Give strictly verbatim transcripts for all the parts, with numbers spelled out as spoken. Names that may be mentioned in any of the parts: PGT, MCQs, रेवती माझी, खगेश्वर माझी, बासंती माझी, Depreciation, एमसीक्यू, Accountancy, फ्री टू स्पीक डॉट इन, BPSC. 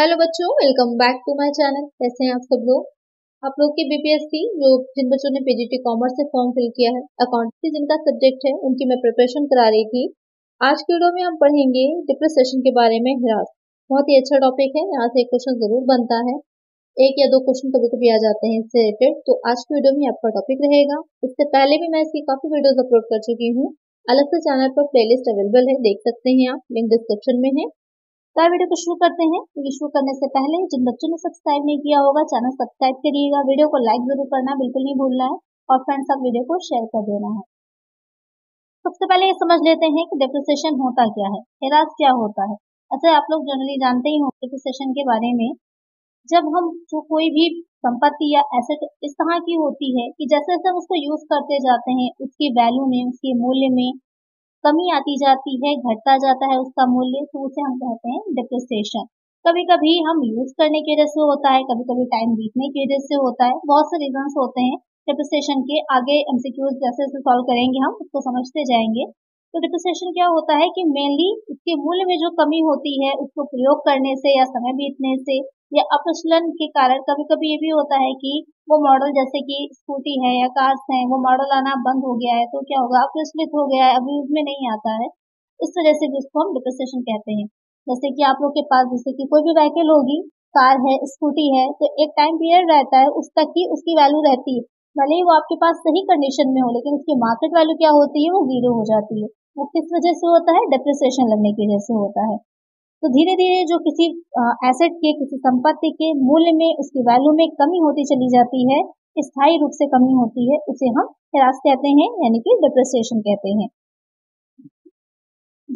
Hello बच्चों, welcome back to my channel. कैसे हैं आप सब लोग? आप लोग के बीपीएससी जो जिन बच्चों ने पीजीटी कॉमर्स से फॉर्म फिल किया है, अकाउंटेंसी जिनका सब्जेक्ट है, उनकी मैं प्रिपरेशन करा रही थी। आज के वीडियो में हम पढ़ेंगे डिप्रेशन के बारे में। हिरास बहुत ही अच्छा टॉपिक है, यहाँ से एक क्वेश्चन जरूर बनता है, एक या दो क्वेश्चन कभी कभी आ जाते हैं इससे रिलेटेड। तो आज के वीडियो में आपका टॉपिक रहेगा। इससे पहले भी मैं इसकी काफी वीडियोज अपलोड कर चुकी हूँ, अलग से चैनल पर प्ले लिस्ट अवेलेबल है, देख सकते हैं आप, लिंक डिस्क्रिप्शन में है। तो वीडियो को शुरू करते हैं। वीडियो शुरू करने से पहले जिन बच्चों ने सब्सक्राइब नहीं किया होगा, चैनल सब्सक्राइब करिएगा, वीडियो को लाइक जरूर करना बिल्कुल नहीं भूलना है, और फ्रेंड्स आप वीडियो को शेयर कर देना है। सबसे पहले ये समझ लेते हैं कि डिप्रेशन होता क्या है, हिरास क्या होता है। अच्छा, आप लोग जनरली जानते ही हो डिप्रेशन के बारे में। जब हम जो कोई भी संपत्ति या एसेट इस तरह की होती है कि जैसे जैसे हम उसको यूज करते जाते हैं, उसकी वैल्यू में, उसके मूल्य में कमी आती जाती है, घटता जाता है उसका मूल्य, तो उसे हम कहते हैं डिप्रिसिएशन। कभी कभी हम यूज करने की वजह से होता है, कभी कभी टाइम बीतने की वजह से होता है, बहुत से रीजंस होते हैं डिप्रिसिएशन के। आगे एमसीक्यूज जैसे जैसे सॉल्व करेंगे हम उसको समझते जाएंगे। तो डिप्रिसिएशन क्या होता है कि मेनली उसके मूल्य में जो कमी होती है, उसको प्रयोग करने से या समय बीतने से या अपचलन के कारण। कभी कभी ये भी होता है कि वो मॉडल, जैसे कि स्कूटी है या कार्स है, वो मॉडल आना बंद हो गया है, तो क्या होगा, अपचलित हो गया है, अभी उसमें नहीं आता है, इस वजह से भी उसको हम डिप्रेशन कहते हैं। जैसे कि आप लोग के पास जैसे कि कोई भी व्हीकल होगी, कार है, स्कूटी है, तो एक टाइम पीरियड रहता है उस तक की उसकी वैल्यू रहती है, भले ही वो आपके पास सही कंडीशन में हो, लेकिन उसकी मार्केट वैल्यू क्या होती है, वो जीरो हो जाती है। वो किस वजह से होता है? डिप्रेशन लगने की वजह से होता है। तो धीरे धीरे जो किसी एसेट के, किसी संपत्ति के मूल्य में, उसकी वैल्यू में कमी होती चली जाती है, स्थायी रूप से कमी होती है, उसे हम हिरास कहते हैं, यानी कि डिप्रेशन कहते हैं।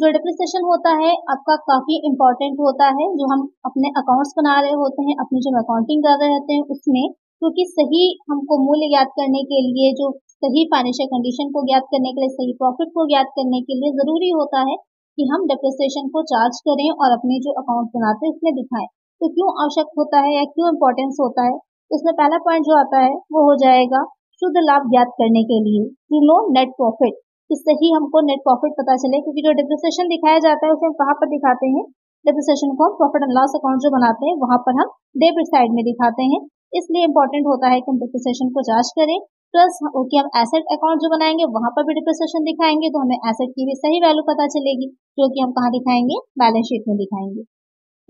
जो डिप्रेशन होता है आपका काफी इम्पोर्टेंट होता है। जो हम अपने अकाउंट्स बना रहे होते हैं, अपनी जो अकाउंटिंग कर रहे होते हैं उसमें, क्योंकि तो सही हमको मूल्य ज्ञात करने के लिए, जो सही फाइनेंशियल कंडीशन को ज्ञात करने के लिए, सही प्रॉफिट को ज्ञात करने के लिए जरूरी होता है कि हम डिप्रेशन को चार्ज करें और अपने जो अकाउंट बनाते हैं उसमें दिखाएं। तो क्यों आवश्यक होता है या क्यों इम्पोर्टेंस होता है, इसमें पहला पॉइंट जो आता है वो हो जाएगा शुद्ध लाभ ज्ञात करने के लिए, टू नो नेट प्रॉफिट, इससे ही हमको नेट प्रॉफिट पता चले। क्योंकि जो डिप्रेशन दिखाया जाता है उसे हम कहाँ पर दिखाते हैं? डिप्रेशन को हम प्रॉफिट एंड लॉस अकाउंट जो बनाते हैं वहां पर हम डेबिट साइड में दिखाते हैं। इसलिए इम्पोर्टेंट होता है कि हम डिप्रेशन को चार्ज करें। प्लस ओके, हम एसेट अकाउंट जो बनाएंगे वहां पर भी डिप्रेशन दिखाएंगे, तो हमें एसेट की भी सही वैल्यू पता चलेगी, जो कि हम कहाँ दिखाएंगे, बैलेंस शीट में दिखाएंगे।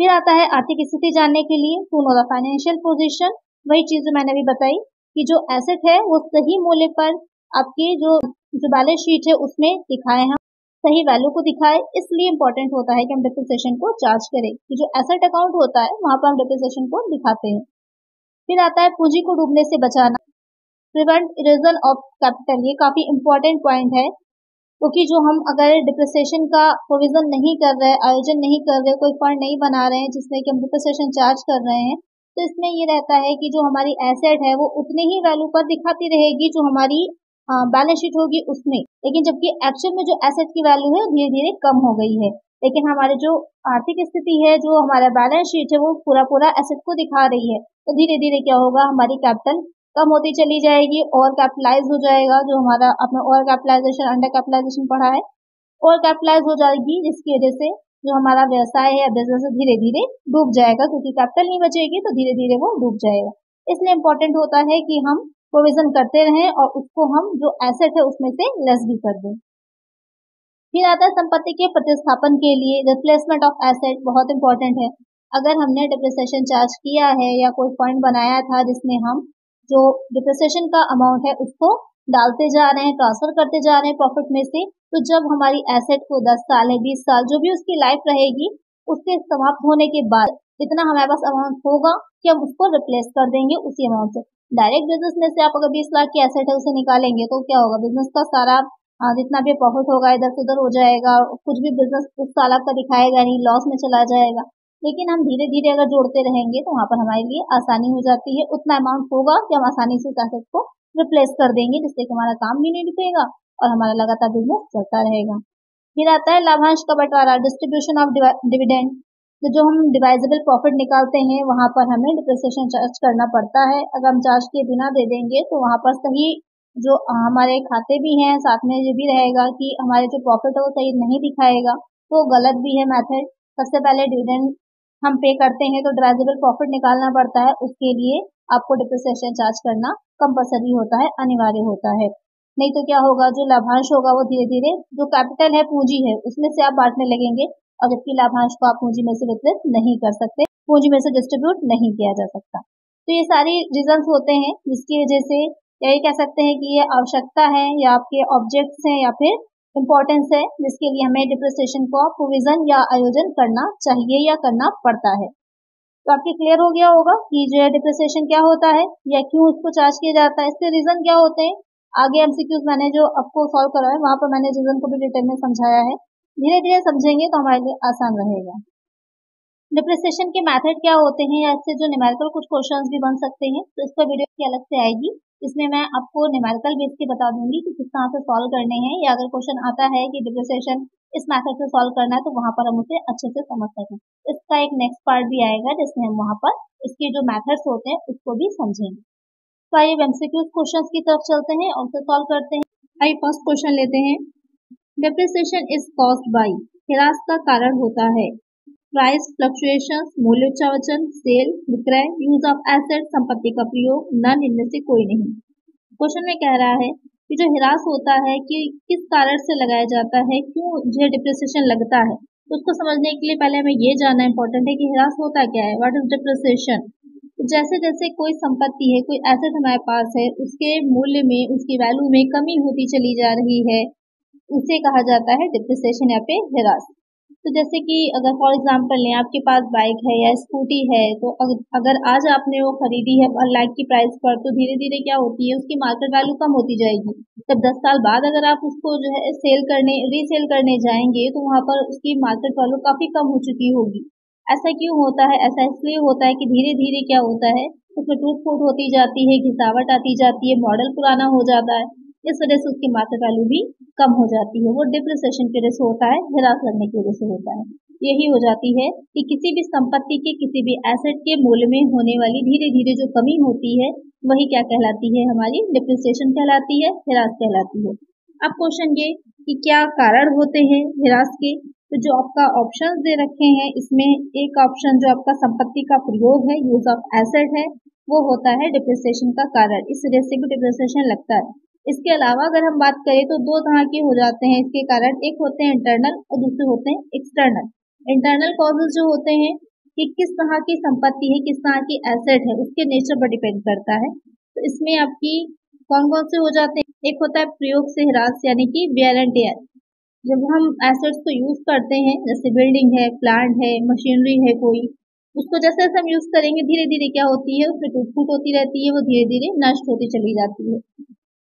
फिर आता है आर्थिक स्थिति जानने के लिए, to know the financial position, वही चीज जो मैंने अभी बताई कि जो एसेट है वो सही मूल्य पर आपके जो जो बैलेंस शीट है उसमें दिखाए, हम सही वैल्यू को दिखाए। इसलिए इम्पोर्टेंट होता है कि हम डिप्रेशन को चार्ज करें, कि जो एसेट अकाउंट होता है वहां पर हम डिप्रेशन को दिखाते हैं। फिर आता है पूंजी को डूबने से बचाना, प्रिवेंट इरोजन ऑफ कैपिटल, ये काफी इंपॉर्टेंट पॉइंट है। क्योंकि तो जो हम अगर डिप्रेशन का प्रोविजन नहीं कर रहे, आयोजन नहीं कर रहे, कोई फंड नहीं बना रहे हैं जिसमें कि हम डिप्रेशन चार्ज कर रहे हैं, तो इसमें ये रहता है कि जो हमारी एसेट है वो उतने ही वैल्यू पर दिखाती रहेगी जो हमारी बैलेंस शीट होगी उसमें, लेकिन जबकि एक्चुअल में जो एसेट की वैल्यू है धीरे धीरे कम हो गई है, लेकिन हमारे जो आर्थिक स्थिति है, जो हमारा बैलेंस शीट है, वो पूरा पूरा एसेट को दिखा रही है। तो धीरे धीरे क्या होगा, हमारी कैपिटल कम होती चली जाएगी, ओवर कैपिटलाइज हो जाएगा, जो हमारा अपना ओवर कैपिटलाइजेशन, अंडर कैपिटलाइजेशन पढ़ा है, ओवर कैपिटलाइज हो जाएगी, जिसकी वजह से जो हमारा व्यवसाय है, बिजनेस धीरे धीरे डूब जाएगा, क्योंकि कैपिटल नहीं बचेगी तो धीरे धीरे वो डूब जाएगा। इसलिए इम्पोर्टेंट होता है कि हम प्रोविजन करते रहें और उसको हम जो एसेट है उसमें से लेस भी कर दें। फिर आता है संपत्ति के प्रतिस्थापन के लिए, रिप्लेसमेंट ऑफ एसेट, बहुत इंपॉर्टेंट है। अगर हमने डिप्रेशन चार्ज किया है या कोई फंड बनाया था जिसमें हम जो डिप्रेशन का अमाउंट है उसको डालते जा रहे हैं, ट्रांसफर करते जा रहे हैं प्रॉफिट में से, तो जब हमारी एसेट को दस साल है, बीस साल, जो भी उसकी लाइफ रहेगी, उसके समाप्त होने के बाद इतना हमारे पास अमाउंट होगा कि हम उसको रिप्लेस कर देंगे उसी अमाउंट से। डायरेक्ट बिजनेस में से आप अगर बीस लाख की एसेट है उसे निकालेंगे तो क्या होगा, बिजनेस का सारा जितना भी प्रॉफिट होगा इधर से उधर हो जाएगा, कुछ भी बिजनेस उस साल आपका दिखाएगा नहीं, लॉस में चला जाएगा। लेकिन हम धीरे धीरे अगर जोड़ते रहेंगे तो वहां पर हमारे लिए आसानी हो जाती है, उतना अमाउंट होगा कि हम आसानी से उस एसेट को रिप्लेस कर देंगे, जिससे कि हमारा काम भी नहीं रुकेगा और हमारा लगातार बिजनेस चलता रहेगा। फिर आता है लाभांश का बंटवारा, डिस्ट्रीब्यूशन ऑफ डिविडेंड, तो जो हम डिवाइजेबल प्रॉफिट निकालते हैं वहां पर हमें डिप्रेशन चार्ज करना पड़ता है। अगर हम चार्ज किए बिना दे देंगे तो वहां पर सही जो हमारे खाते भी हैं, साथ में ये भी रहेगा कि हमारे जो प्रॉफिट है वो सही नहीं दिखाएगा, तो गलत भी है मेथड। सबसे पहले डिविडेंड हम पे करते हैं तो डिवाइजेबल प्रॉफिट निकालना पड़ता है, उसके लिए आपको डिप्रिसिएशन चार्ज करना कंपल्सरी होता है, अनिवार्य होता है। नहीं तो क्या होगा, जो लाभांश होगा वो धीरे धीरे जो कैपिटल है, पूंजी है, उसमें से आप बांटने लगेंगे, और जबकि लाभांश को आप पूंजी में से वितरित नहीं कर सकते, पूंजी में से डिस्ट्रीब्यूट नहीं किया जा सकता। तो ये सारी रीजन होते हैं जिसकी वजह से या ये कह सकते हैं कि ये आवश्यकता है या आपके ऑब्जेक्ट्स हैं या फिर इम्पोर्टेंस है, जिसके लिए हमें डिप्रिसिएशन को प्रोविजन या आयोजन करना चाहिए या करना पड़ता है। तो आपके क्लियर हो गया होगा कि जो है डिप्रिसिएशन क्या होता है या क्यों उसको चार्ज किया जाता है, इसके रीजन क्या होते हैं। आगे एमसीक्यूज मैंने जो आपको सॉल्व करा है वहां पर मैंने रीजन को भी डिटेल में समझाया है। धीरे धीरे समझेंगे तो हमारे लिए आसान रहेगा। डिप्रिसिएशन के मैथड क्या होते हैं या इससे जो न्यूमेरिकल कुछ क्वेश्चंस भी बन सकते हैं, तो इस पर वीडियो की अलग से आएगी। इसमें मैं आपको न्यूमेरिकल बेस के बता दूंगी कि किस तरह से सॉल्व करने हैं, या अगर क्वेश्चन आता है कि डिप्रिसिएशन इस मैथड से सॉल्व करना है तो वहां पर हम उसे अच्छे से समझ सकें। इसका एक नेक्स्ट पार्ट भी आएगा जिसमें हम वहां पर इसके जो मैथड्स होते हैं उसको भी समझेंगे। तो आइए एमसीक्यू क्वेश्चंस की तरफ चलते हैं और उसे सॉल्व करते हैं। आइए फर्स्ट क्वेश्चन लेते हैं। डिप्रिसिएशन इज कॉज्ड बाय, ह्रास का कारण होता है, प्राइस फ्लक्चुएशन, मूल्योच्चावचन, सेल, विक्रय, यूज ऑफ एसेट, संपत्ति का प्रयोग, नन, इनमें से कोई नहीं। क्वेश्चन में कह रहा है कि जो ह्रास होता है कि किस कारण से लगाया जाता है, क्यों जो डिप्रिसिएशन लगता है, तो उसको समझने के लिए पहले हमें ये जानना इम्पोर्टेंट है कि ह्रास होता क्या है, व्हाट इज डिप्रिसिएशन। जैसे जैसे कोई संपत्ति है, कोई एसेट हमारे पास है, उसके मूल्य में, उसकी वैल्यू में कमी होती चली जा रही है, उसे कहा जाता है डिप्रिसिएशन या पे ह्रास। तो जैसे कि अगर फॉर एग्जांपल लें, आपके पास बाइक है या स्कूटी है, तो अगर आज आपने वो खरीदी है वन लाख की प्राइस पर, तो धीरे धीरे क्या होती है, उसकी मार्केट वैल्यू कम होती जाएगी। जब दस साल बाद अगर आप उसको जो है सेल करने, रीसेल करने जाएंगे, तो वहां पर उसकी मार्केट वैल्यू काफी कम हो चुकी होगी। ऐसा क्यों होता है? ऐसा इसलिए होता है कि धीरे धीरे क्या होता है, उसमें टूट फूट होती जाती है, घिसावट आती जाती है, मॉडल पुराना हो जाता है, इस वजह से उसकी मार्केट वैल्यू भी कम हो जाती है। वो डिप्रिसिएशन की वजह से होता है, ह्रास लगने की वजह से होता है। यही हो जाती है कि किसी भी संपत्ति के, किसी भी एसेट के मूल्य में होने वाली धीरे धीरे जो कमी होती है, वही क्या कहलाती है, हमारी डिप्रिसिएशन कहलाती है, ह्रास कहलाती है। अब क्वेश्चन ये कि क्या कारण होते हैं ह्रास के, तो जो आपका ऑप्शन दे रखे हैं, इसमें एक ऑप्शन जो आपका संपत्ति का प्रयोग है, यूज ऑफ एसेट है, वो होता है डिप्रिसिएशन का कारण, इस वजह से भी डिप्रिसिएशन लगता है। इसके अलावा अगर हम बात करें तो दो तरह के हो जाते हैं इसके कारण, एक होते हैं इंटरनल और दूसरे होते हैं एक्सटर्नल। इंटरनल कॉजेज जो होते हैं कि किस तरह की संपत्ति है, किस तरह की एसेट है, उसके नेचर पर डिपेंड करता है। तो इसमें आपकी कौन कौन से हो जाते हैं, एक होता है प्रयोग से ह्रास, यानी कि वेयर एंड टेयर। जब हम एसेट्स को यूज करते हैं, जैसे बिल्डिंग है, प्लांट है, मशीनरी है कोई, उसको जैसे जैसे हम यूज करेंगे धीरे धीरे क्या होती है, उसमें टूट फूट होती रहती है, वो धीरे धीरे नष्ट होती चली जाती है।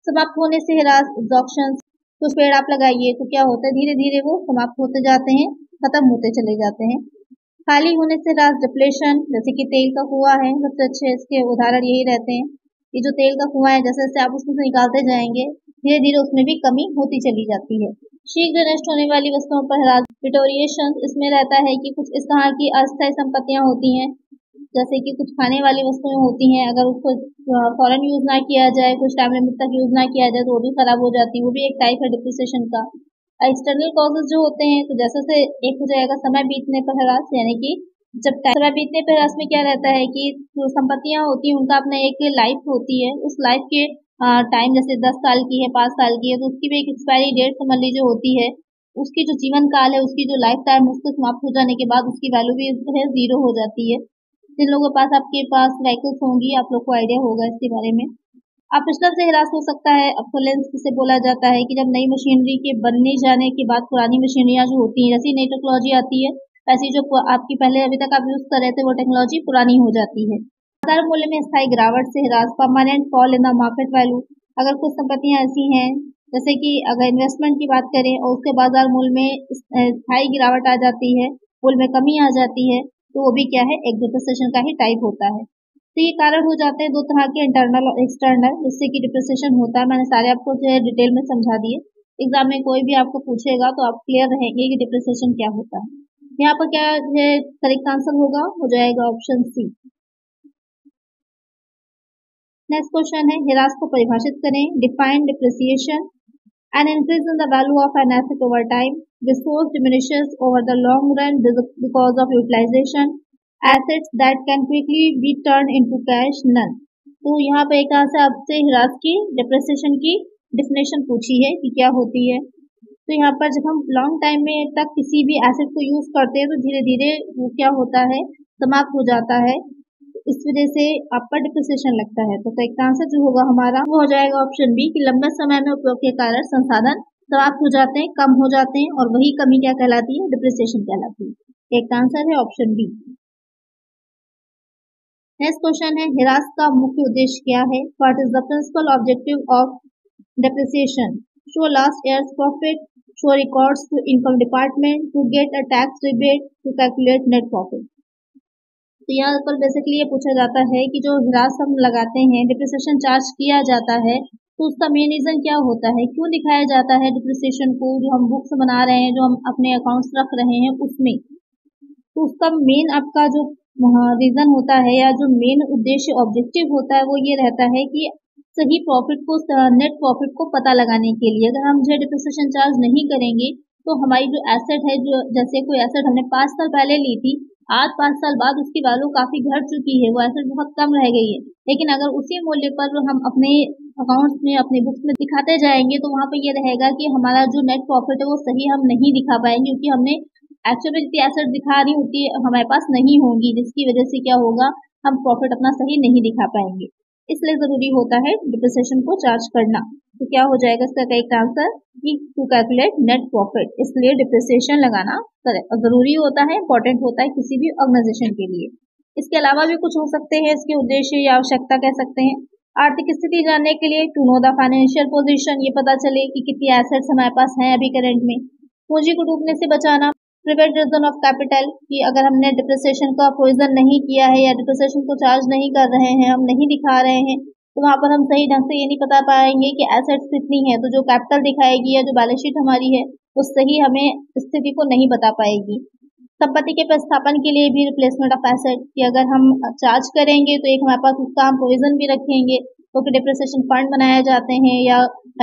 समाप्त होने से ह्रास, एग्जॉक्शन। कुछ पेड़ आप लगाइए तो क्या होता है, धीरे धीरे वो समाप्त होते जाते हैं, खत्म होते चले जाते हैं। खाली होने से ह्रास, डिप्लेशन, जैसे कि तेल का कुआं है, सबसे अच्छे इसके उदाहरण यही रहते हैं कि जो तेल का कुआं है, जैसे जैसे आप उसमें से निकालते जाएंगे धीरे धीरे उसमें भी कमी होती चली जाती है। शीघ्र नष्ट होने वाली वस्तुओं पर ह्रास, डिटोरिएशन, इसमें रहता है कि कुछ इस तरह की अस्थायी संपत्तियां होती हैं, जैसे कि कुछ खाने वाली वस्तुएं होती हैं, अगर उसको फॉरन यूज ना किया जाए, कुछ टाइम लिमिट तक यूज ना किया जाए तो वो भी खराब हो जाती है, वो भी एक टाइप है डिप्रिसिएशन का। एक्सटर्नल कॉजेज जो होते हैं, तो जैसे से एक हो जाएगा समय बीतने पर ह्रास, यानी कि जब समय बीतने पर ह्रास में क्या रहता है कि जो संपत्तियां होती हैं उनका अपना एक लाइफ होती है, उस लाइफ के टाइम, जैसे दस साल की है, पाँच साल की है, तो उसकी भी एक एक्सपायरी डेट समझ लीजिए होती है, उसकी जो जीवन काल है, उसकी जो लाइफ टाइम, उसको समाप्त हो जाने के बाद उसकी वैल्यू भी है जीरो हो जाती है। जिन लोगों के पास आपके पास व्हीकल्स होंगी, आप लोग को आइडिया होगा इसके बारे में। अपशिष्टन से ह्रास हो सकता है, अपसोलेंस जिसे बोला जाता है, कि जब नई मशीनरी के बनने जाने के बाद पुरानी मशीनरियां जो होती हैं, जैसी नई टेक्नोलॉजी आती है, वैसी जो आपकी पहले अभी तक आप यूज कर रहे थे वो टेक्नोलॉजी पुरानी हो जाती है। बाजार मूल्य में स्थायी गिरावट से ह्रास, permanent fall in the market value. अगर कुछ संपत्तियां ऐसी हैं, जैसे कि अगर इन्वेस्टमेंट की बात करें और उसके बाजार मूल्य में स्थायी गिरावट आ जाती है, मूल्य में कमी आ जाती है, तो वो भी क्या है, एक डिप्रिसिएशन का ही टाइप होता है। तो ये कारण हो जाते हैं दो तरह के, इंटरनल और एक्सटर्नल, जिससे कि डिप्रिसिएशन होता है। मैंने सारे आपको जो है डिटेल में समझा दिए, एग्जाम में कोई भी आपको पूछेगा तो आप क्लियर रहेंगे कि डिप्रिसिएशन क्या होता है। यहाँ पर क्या जो है करेक्ट आंसर होगा, हो जाएगा ऑप्शन सी। नेक्स्ट क्वेश्चन है, ह्रास को परिभाषित करें। Define depreciation, an increase in the value of an asset over time, resource diminishes over the long run because of utilization, assets that can quickly be turned into cash, none. तो यहाँ पे एक से आपसे ह्रास की डिप्रिसिएशन की definition पूछी है कि क्या होती है। तो यहाँ पर जब हम लॉन्ग टाइम में तक किसी भी एसेट को यूज करते हैं तो धीरे धीरे वो क्या होता है, समाप्त हो जाता है, इस वजह से आप पर डिप्रिसिएशन लगता है। तो एक आंसर जो होगा हमारा वो हो जाएगा ऑप्शन बी कि लंबे समय में उपयोग के कारण संसाधन समाप्त हो जाते हैं, कम हो जाते हैं, और वही कमी क्या कहलाती है, डिप्रिसिएशन कहलाती है। एक आंसर है ऑप्शन बी। नेक्स्ट क्वेश्चन है, ह्रास का मुख्य उद्देश्य क्या है? What is the principal objective of depreciation? Show last years profit, show records to income department, to get a tax rebate, to calculate net profit. तो यहाँ पर बेसिकली ये पूछा जाता है कि जो ह्रास हम लगाते हैं, डिप्रिसिएशन चार्ज किया जाता है, तो उसका मेन रीजन क्या होता है, क्यों दिखाया जाता है डिप्रिसिएशन को जो हम बुक्स बना रहे हैं, जो हम अपने अकाउंट्स रख रहे हैं उसमें। तो उसका मेन आपका जो रीजन होता है या जो मेन उद्देश्य ऑब्जेक्टिव होता है वो ये रहता है कि सही प्रॉफिट को, नेट प्रॉफिट को पता लगाने के लिए। अगर हम जो डिप्रिसिएशन चार्ज नहीं करेंगे तो हमारी जो एसेट है, जो जैसे कोई एसेट हमने पाँच साल पहले ली थी, आज पाँच साल बाद उसकी वैल्यू काफी घट चुकी है, वो एसेट बहुत कम रह गई है, लेकिन अगर उसी मूल्य पर हम अपने अकाउंट्स में, अपने बुक्स में दिखाते जाएंगे तो वहाँ पर यह रहेगा कि हमारा जो नेट प्रॉफिट है वो सही हम नहीं दिखा पाएंगे, क्योंकि हमने एक्चुअली जितनी एसेट दिखा रही होती है हमारे पास नहीं होंगी, जिसकी वजह से क्या होगा, हम प्रॉफिट अपना सही नहीं दिखा पाएंगे। इसलिए जरूरी होता है डिप्रिसिएशन को चार्ज करना। तो क्या हो जाएगा इसका करेक्ट आंसर कि टू कैलकुलेट नेट प्रॉफिट। इसलिए डिप्रिसिएशन लगाना जरूरी होता है, इंपॉर्टेंट होता है किसी भी ऑर्गेनाइजेशन के लिए। इसके अलावा भी कुछ हो सकते हैं इसके उद्देश्य या आवश्यकता कह सकते हैं। आर्थिक स्थिति जानने के लिए, to know the financial position, ये पता चले कि कितनी एसेट्स हमारे पास हैं अभी करंट में। पूंजी को डूबने से बचाना, प्रिवेंशन ऑफ कैपिटल, कि अगर हमने डिप्रिसिएशन का प्रोविजन नहीं किया है या डिप्रिसिएशन को चार्ज नहीं कर रहे हैं, हम नहीं दिखा रहे हैं, तो वहाँ पर हम सही ढंग से ये नहीं बता पाएंगे कि एसेट्स कितनी है, तो जो कैपिटल दिखाएगी या जो बैलेंस शीट हमारी है वो सही हमें स्थिति को नहीं बता पाएगी। संपत्ति के प्रस्थापन के लिए भी, रिप्लेसमेंट ऑफ एसेट, कि अगर हम चार्ज करेंगे तो एक हमारे पास उसका हम प्रोविजन भी रखेंगे, तो डिप्रिसिएशन फंड बनाए जाते हैं या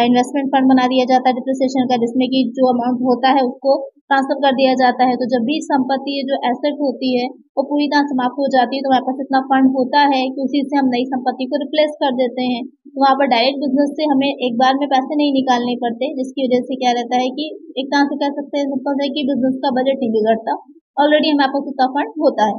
इन्वेस्टमेंट फंड बना दिया जाता है डिप्रिसिएशन का, जिसमें कि जो अमाउंट होता है उसको ट्रांसफर कर दिया जाता है। तो जब भी संपत्ति जो एसेट होती है वो पूरी तरह समाप्त हो जाती है तो हमारे पास इतना फंड होता है कि उसी से हम नई संपत्ति को रिप्लेस कर देते हैं। तो वहाँ पर डायरेक्ट बिजनेस से हमें एक बार में पैसे नहीं निकालने पड़ते, जिसकी वजह से क्या रहता है कि एक तरह से कह सकते हैं सिंपल है कि बिजनेस का बजट नहीं बिगड़ता, ऑलरेडी हमारे पास उसका फंड होता है।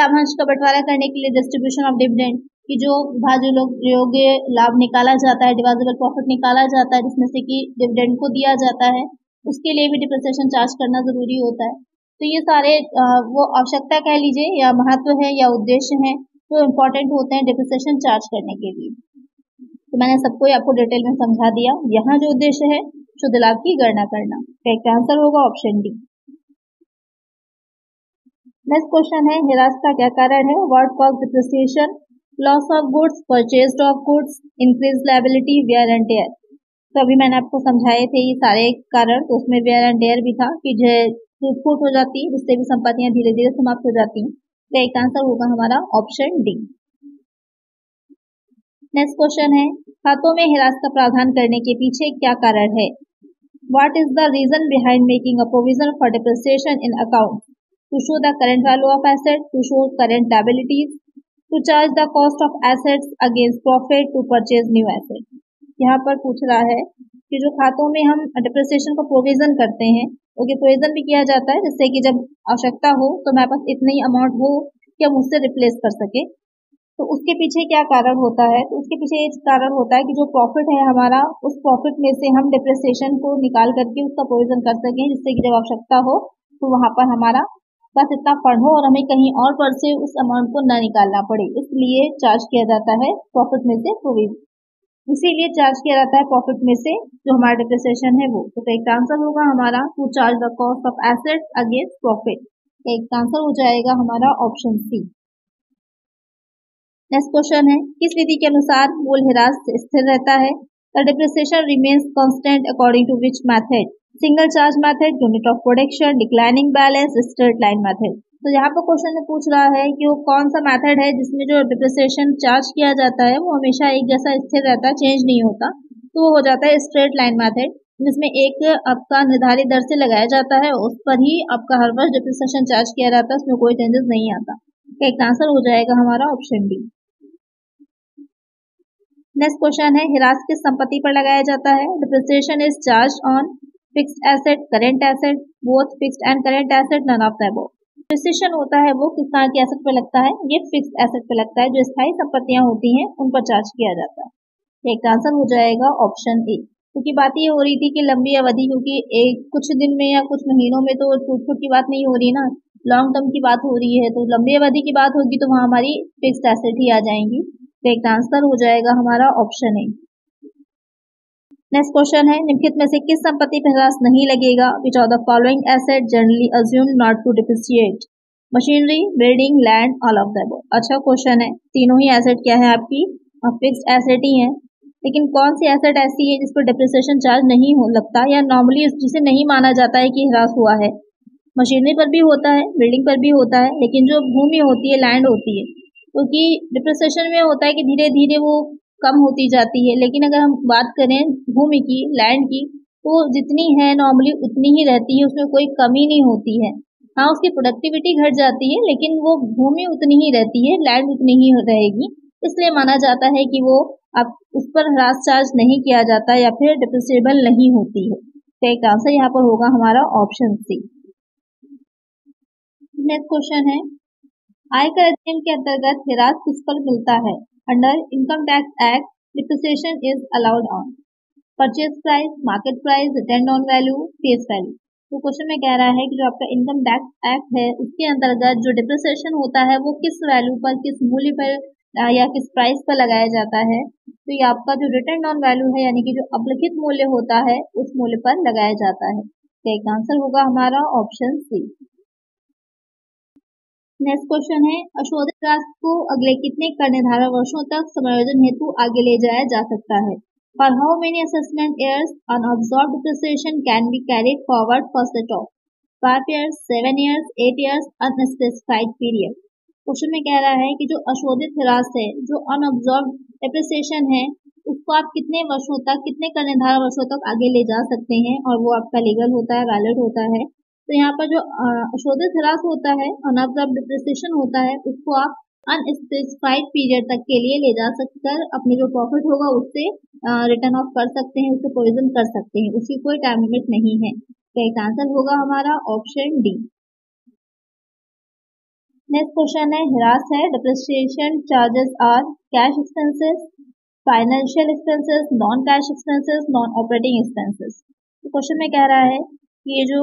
लाभांश का बंटवारा करने के लिए, डिस्ट्रीब्यूशन ऑफ डिविडेंड, कि जो भाजो लोग योग्य लाभ निकाला जाता है, डिवाइजेबल प्रॉफिट निकाला जाता है जिसमें से कि डिविडेंड को दिया जाता है, उसके लिए भी डिप्रिसिएशन चार्ज करना जरूरी होता है। तो ये सारे आ, वो आवश्यकता कह लीजिए या महत्व है या उद्देश्य है जो इम्पोर्टेंट होते हैं डिप्रिसिएशन चार्ज करने के लिए। तो मैंने सबको आपको डिटेल में समझा दिया। यहाँ जो उद्देश्य है, शुद्ध लाभ की गणना करना। करेक्ट आंसर होगा ऑप्शन डी। नेक्स्ट क्वेश्चन है, ह्रास का क्या कारण है? What cause depreciation? Loss of goods, purchase of goods, increase liability, wear and tear. तो अभी मैंने आपको समझाए थे ये सारे कारण, तो उसमें वेयर एंड टेयर भी था कि जो टूट-फूट हो जाती है जिससे भी संपत्तियां धीरे धीरे समाप्त हो जाती हैं। तो एक आंसर होगा हमारा ऑप्शन डी। नेक्स्ट क्वेश्चन है, खातों में ह्रास का प्रावधान करने के पीछे क्या कारण है? What is the reason behind making a provision for depreciation in account? To show the current value of asset, to show current liabilities, to charge the cost of assets against profit, to purchase new asset. यहाँ पर पूछ रहा है कि जो खातों में हम डिप्रिसिएशन का प्रोविजन करते हैं, ओके प्रोविजन भी किया जाता है जिससे कि जब आवश्यकता हो तो हमारे पास इतना ही अमाउंट हो कि हम उससे रिप्लेस कर सके, तो उसके पीछे क्या कारण होता है? तो उसके पीछे ये कारण होता है कि जो प्रॉफिट है हमारा, उस प्रॉफिट में से हम डिप्रिसिएशन को निकाल करके उसका प्रोविजन कर सकें, जिससे कि जब आवश्यकता हो तो वहाँ पर हमारा बस इतना फंड हो और हमें कहीं और पर से उस अमाउंट को ना निकालना पड़े, इसलिए चार्ज किया जाता है प्रॉफिट में से प्रोविजन। इसीलिए चार्ज किया जाता है प्रॉफिट में से जो हमारा डिप्रिसिएशन है वो। तो एक आंसर होगा हमारा to charge the cost of assets against profit. एक आंसर हो जाएगा हमारा ऑप्शन सी। नेक्स्ट क्वेश्चन है, किस नीति के अनुसार मूल ह्रास स्थिर रहता है? The depreciation remains constant according to which method? Single charge method, unit of production, declining balance, straight line method. तो यहाँ पर क्वेश्चन में पूछ रहा है कि वो कौन सा मैथड है जिसमें जो डिप्रिसिएशन चार्ज किया जाता है वो हमेशा एक जैसा स्थिर रहता है, चेंज नहीं होता, तो वो हो जाता है स्ट्रेट लाइन मैथड। जिसमें एक आपका निर्धारित दर से लगाया जाता है, उस पर ही आपका हर वर्ष डिप्रिसिएशन चार्ज किया जाता है, उसमें कोई चेंजेस नहीं आता। एक आंसर हो जाएगा हमारा ऑप्शन डी। नेक्स्ट क्वेश्चन है, हिरास किस संपत्ति पर लगाया जाता है? Depreciation is charge on fixed asset, current asset, both fixed and current asset, none of the above. Depreciation होता है वो किस तरह के एसेट पर लगता है? ये फिक्स्ड एसेट पर लगता है, जो स्थायी संपत्तियां होती हैं उन पर चार्ज किया जाता है। एक आंसर हो जाएगा ऑप्शन ए। क्योंकि बात ये हो रही थी कि लंबी अवधि, क्योंकि एक कुछ दिन में या कुछ महीनों में तो छूट छूट की बात नहीं हो रही ना, लॉन्ग टर्म की बात हो रही है, तो लंबी अवधि की बात होगी तो वहाँ हमारी फिक्स्ड एसेट ही आ जाएंगी। तो एक आंसर हो जाएगा हमारा ऑप्शन ए। नेक्स्ट क्वेश्चन है, निम्नलिखित में से किस संपत्ति पर ह्रास नहीं लगेगा? Which of the following asset generally assumed not to depreciate? Machinery, building, land, all of the above. अच्छा क्वेश्चन है, तीनों ही एसेट क्या है आपकी? फिक्स्ड एसेट ही है, लेकिन कौन सी एसेट ऐसी है जिस पर डिप्रिसिएशन चार्ज नहीं हो लगता या नॉर्मली जिसे नहीं माना जाता है कि ह्रास हुआ है? मशीनरी पर भी होता है, बिल्डिंग पर भी होता है, लेकिन जो भूमि होती है, लैंड होती है, क्योंकि डिप्रिसिएशन में होता है कि धीरे धीरे वो कम होती जाती है, लेकिन अगर हम बात करें भूमि की, लैंड की, तो जितनी है नॉर्मली उतनी ही रहती है, उसमें कोई कमी नहीं होती है। हाँ, उसकी प्रोडक्टिविटी घट जाती है, लेकिन वो भूमि उतनी ही रहती है, लैंड उतनी ही रहेगी, इसलिए माना जाता है कि वो अब उस पर ह्रास चार्ज नहीं किया जाता या फिर डिप्रिसिएबल नहीं होती है। तो एक आंसर यहाँ पर होगा हमारा ऑप्शन सी। नेक्स्ट क्वेश्चन है, आयकर अधिनियम के अंतर्गत ह्रास किस पर मिलता है? Under Income Tax Act, depreciation is allowed on purchase price, market price, returned on value, face value। तो क्वेश्चन में कह रहा है कि जो आपका इनकम टैक्स एक्ट है उसके अंतर्गत जो डिप्रिसिएशन होता है वो किस वैल्यू पर, किस मूल्य पर या किस प्राइस पर लगाया जाता है? तो ये आपका जो रिटर्न ऑन वैल्यू है, यानी कि जो अपलिखित मूल्य होता है उस मूल्य पर लगाया जाता है। तो एक आंसर होगा हमारा ऑप्शन सी। नेक्स्ट क्वेश्चन है, अशोधित राशि को अगले कितने कर निर्धारण वर्षों तक समायोजन हेतु आगे ले जाया जा सकता है? For how many assessment years unabsorbed depreciation can be carried forward for set off? Five years, seven years, eight years, unspecified period. Question में कह रहा है कि जो अशोधित राशि है, जो अनअब्सॉर्ब्ड डिप्रिसिएशन है, उसको आप कितने वर्षों तक, कितने कर निर्धारण वर्षों तक आगे ले जा सकते हैं और वो आपका लीगल होता है, वैलिड होता है। तो यहाँ पर जो अशोधित ह्रास होता है, अनअब्सॉर्ब्ड डिप्रिसिएशन होता है, उसको आप अनस्पेसिफाइड पीरियड तक के लिए ले जा सककर अपने जो प्रॉफिट होगा उससे रिटर्न ऑफ कर सकते हैं, उससे प्रोविजन कर सकते हैं, उसकी कोई टाइम लिमिट नहीं है। तो एक आंसर होगा हमारा ऑप्शन डी। नेक्स्ट क्वेश्चन है, ह्रास है, depreciation charges are cash expenses, financial expenses, non cash expenses, non operating expenses. Question में कह रहा है कि ये जो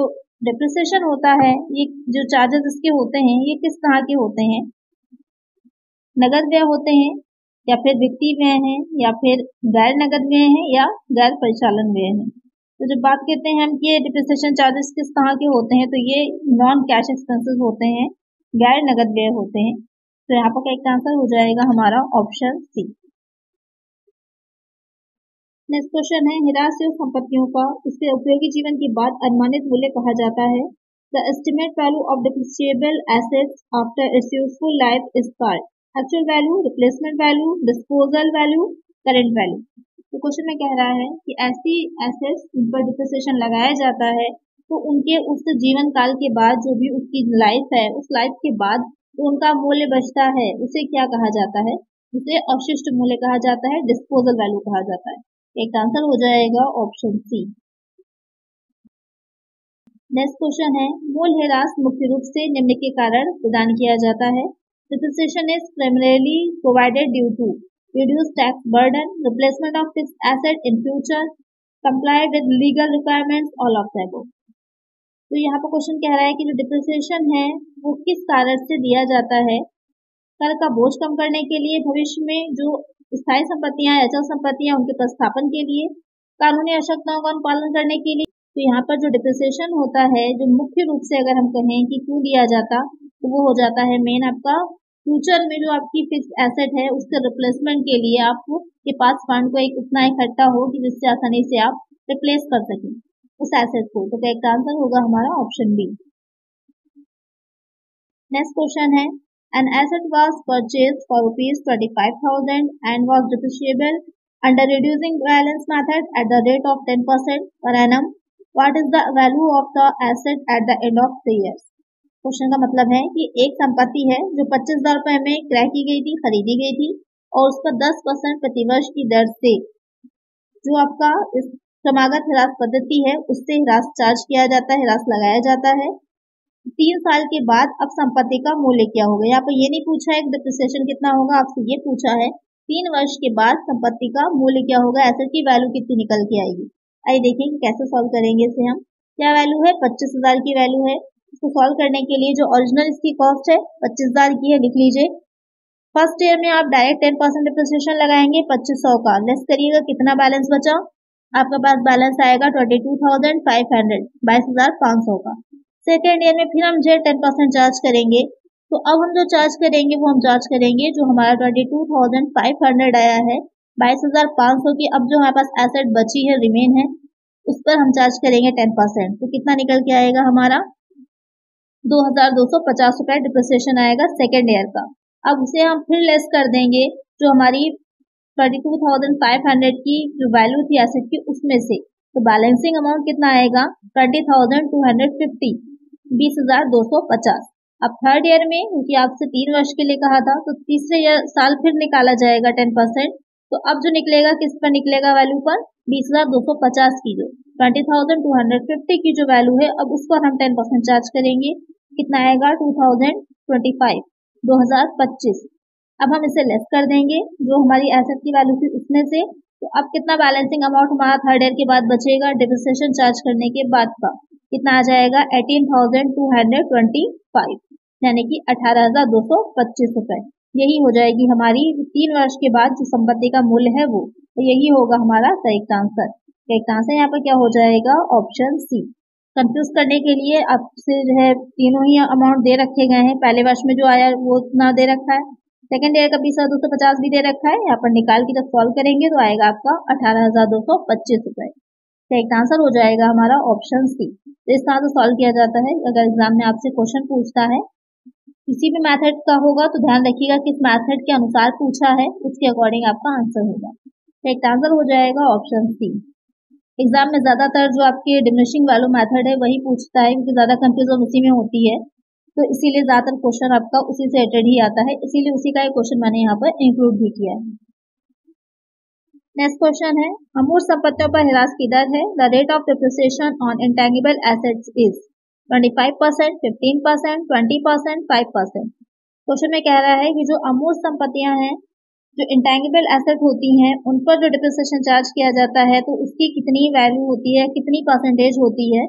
डिप्रिसिएशन होता है, ये जो चार्जेस इसके होते हैं ये किस तरह के होते हैं? नगद व्यय होते हैं, या फिर वित्तीय व्यय हैं, या फिर गैर नगद व्यय हैं, या गैर परिचालन व्यय हैं। तो जब बात करते हैं हम कि ये डिप्रिसिएशन चार्जेस किस तरह के होते हैं, तो ये नॉन कैश एक्सपेंसेस होते हैं, गैर नगद व्यय होते हैं। तो यहाँ पर एक आंसर हो जाएगा हमारा ऑप्शन सी। नेक्स्ट क्वेश्चन है, हिरासयोग संपत्तियों का इसके उपयोगी जीवन के बाद अनुमानित मूल्य कहा जाता है। The estimate value of depreciable assets after its useful life is called actual value, replacement value, disposal value, current value. तो क्वेश्चन में कह रहा है कि ऐसी एसेट्स जिन पर डिप्रिसिएशन लगाया जाता है, तो उनके उस जीवन काल के बाद जो भी उसकी लाइफ है, उस लाइफ के बाद तो उनका मूल्य बचता है, उसे क्या कहा जाता है? उसे अवशिष्ट मूल्य कहा जाता है, डिस्पोजल वैल्यू कहा जाता है। एक आंसर हो जाएगा ऑप्शन सी। नेक्स्ट क्वेश्चन है, मूल ह्रास मुख्य रूप से निम्न के कारण प्रदान किया जाता है। Depreciation is primarily provided due to reduce tax burden, replacement of fixed asset in future, comply with legal requirements, all of the above. तो यहाँ पर क्वेश्चन कह रहा है कि जो डिप्रिसिएशन है वो किस कारण से दिया जाता है? कर का बोझ कम करने के लिए, भविष्य में जो स्थायी संपत्तियां, अचल संपत्तियां, उनके प्रस्थापन के लिए, कानूनी आवश्यकताओं का अनुपालन करने के लिए। तो यहाँ पर जो डिप्रिसिएशन होता है, जो मुख्य रूप से अगर हम कहें कि क्यों दिया जाता, तो वो हो जाता है मेन आपका फ्यूचर में जो आपकी फिक्स्ड एसेट है उसके रिप्लेसमेंट के लिए आपके पास फंड को एक उतना इकट्ठा हो कि जिससे आसानी से आप रिप्लेस कर सकें उस एसेट को। तो एक आंसर होगा हमारा ऑप्शन बी। नेक्स्ट क्वेश्चन है, An asset was purchased for rupees twenty-five thousand and was depreciable Under reducing balance method at the rate of ten percent per annum, what is the value of the asset at the end of three years? Question का मतलब है कि एक संपत्ति है जो पच्चीस हजार रुपए में क्रय की गई थी, खरीदी गई थी और उसका दस परसेंट प्रतिवर्ष की दर से जो आपका इस क्रमागत ह्रास पद्धति है उससे ह्रास चार्ज किया जाता है, ह्रास लगाया जाता है। तीन साल के बाद अब संपत्ति का मूल्य क्या होगा, यहाँ पर ये नहीं पूछा है डिप्रिसिएशन कितना होगा, आपसे ये पूछा है तीन वर्ष के बाद संपत्ति का मूल्य क्या होगा, एसेट की वैल्यू कितनी निकल के आएगी। आइए देखें कि कैसे सॉल्व करेंगे इसे हम। क्या वैल्यू है, पच्चीस हजार की वैल्यू है। इसको सॉल्व करने के लिए जो ओरिजिनल इसकी कॉस्ट है पच्चीस हजार की है, लिख लीजिए। फर्स्ट ईयर में आप डायरेक्ट टेन परसेंट डिप्रिसिएशन लगाएंगे पच्चीस सौ का, लेस करिएगा कितना बैलेंस बचा, आपके पास बैलेंस आएगा twenty two thousand five hundred बाईस हजार पाँच सौ का। सेकेंड ईयर में फिर हम जो टेन परसेंट चार्ज करेंगे, तो अब हम जो चार्ज करेंगे वो हम चार्ज करेंगे जो हमारा twenty two thousand five hundred आया है, बाईस हजार पाँच सौ की अब जो हमारे पास एसेट बची है रिमेन है उस पर हम चार्ज करेंगे टेन परसेंट। तो कितना निकल के आएगा हमारा, दो हजार दो सौ पचास रुपए डिप्रिसिएशन आएगा सेकेंड ईयर का। अब उसे हम फिर लेस कर देंगे जो हमारी twenty two thousand five hundred की जो वैल्यू थी एसेट की उसमें से, तो बैलेंसिंग अमाउंट कितना आएगा twenty thousand two hundred fifty बीस हजार दो सौ पचास। अब थर्ड ईयर में क्योंकि आपसे तीन वर्ष के लिए कहा था तो तीसरे ईयर साल फिर निकाला जाएगा टेन परसेंट, तो अब जो निकलेगा किस पर निकलेगा, वैल्यू पर, बीस हजार दो सौ पचास की जो twenty thousand two hundred fifty की जो वैल्यू है अब उस पर हम टेन परसेंट चार्ज करेंगे, कितना आएगा टू थाउजेंड ट्वेंटी फाइव, दो हजार पच्चीस। अब हम इसे लेस कर देंगे जो हमारी एसेट की वैल्यू थी उसमें से, तो अब कितना बैलेंसिंग अमाउंट हमारा थर्ड ईयर के बाद बचेगा डिप्रिसिएशन चार्ज करने के बाद का, कितना आ जाएगा अठारह हजार दो सौ पच्चीस, यानी कि अठारह हजार दो सौ पच्चीस रुपए। यही हो जाएगी हमारी तीन वर्ष के बाद जो संपत्ति का मूल्य है वो, तो यही होगा हमारा करेक्ट आंसर। करेक्ट आंसर यहाँ पर क्या हो जाएगा, ऑप्शन सी। कंफ्यूज करने के लिए आपसे जो है तीनों ही अमाउंट दे रखे गए हैं, पहले वर्ष में जो आया वो उतना दे रखा है, सेकेंड ईयर का बीस हजार दो सौ पचास भी दे रखा है, यहाँ पर निकाल के जब सॉल्व करेंगे तो आएगा आपका अठारह हजार दो सौ पच्चीस रुपए। करेक्ट आंसर हो जाएगा हमारा ऑप्शन सी। तो इस तरह से सॉल्व किया जाता है। अगर एग्जाम में आपसे क्वेश्चन पूछता है किसी भी मेथड का होगा तो ध्यान रखिएगा किस मेथड के अनुसार पूछा है उसके अकॉर्डिंग आपका आंसर होगा। करेक्ट आंसर हो जाएगा ऑप्शन सी। एग्जाम में ज्यादातर जो आपके डिमिनिशिंग वैल्यू मेथड है वही पूछता है क्योंकि ज्यादा कंफ्यूजन उसी में होती है, तो इसीलिए ज्यादातर क्वेश्चन आपका उसी से रिलेटेड ही आता है, इसीलिए उसी का एक क्वेश्चन मैंने यहाँ पर इंक्लूड भी किया है। नेक्स्ट क्वेश्चन है, अमूर्त संपत्तियों पर ह्रास की दर है, the rate of depreciation on intangible assets is twenty five percent, fifteen percent, twenty percent, five percent. Question में कह रहा है कि जो अमूर्त संपत्तियां हैं जो इंटेंजिबल एसेट होती हैं उन पर जो डिप्रिसिएशन चार्ज किया जाता है तो उसकी कितनी वैल्यू होती है, कितनी परसेंटेज होती है,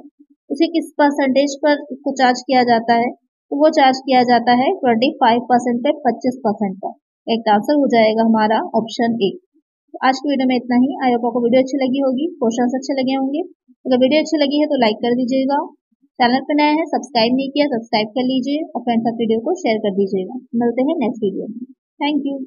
उसे किस परसेंटेज पर उसको चार्ज किया जाता है, तो वो चार्ज किया जाता है ट्वेंटी फाइव परसेंट पे पच्चीस परसेंट पर। करेक्ट आंसर हो जाएगा हमारा ऑप्शन ए। तो आज की वीडियो में इतना ही। आई होप आपको वीडियो अच्छी लगी होगी, क्वेश्चंस अच्छे लगे होंगे। अगर वीडियो अच्छी लगी है तो लाइक कर दीजिएगा, चैनल पर नया है सब्सक्राइब नहीं किया सब्सक्राइब कर लीजिए और फ्रेंड्स आप वीडियो को शेयर कर दीजिएगा। मिलते हैं नेक्स्ट वीडियो में। Thank you.